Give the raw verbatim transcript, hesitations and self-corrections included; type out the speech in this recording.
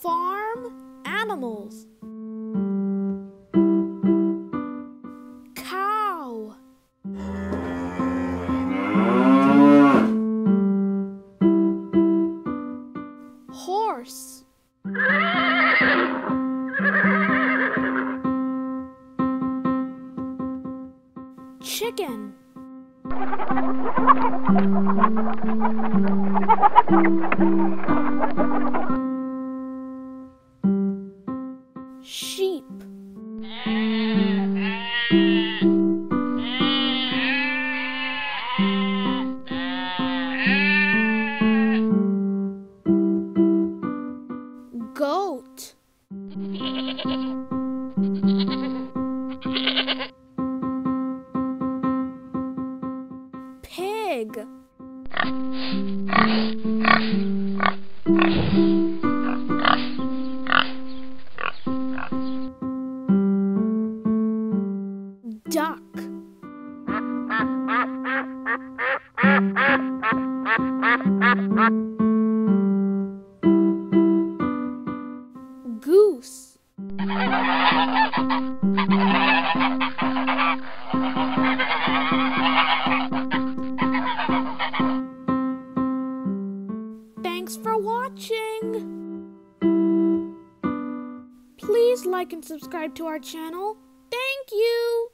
farm animals. Cow. Horse. Chicken. Sheep. Goat. Pig. Duck. Goose. Thanks for watching. Please like and subscribe to our channel. Thank you.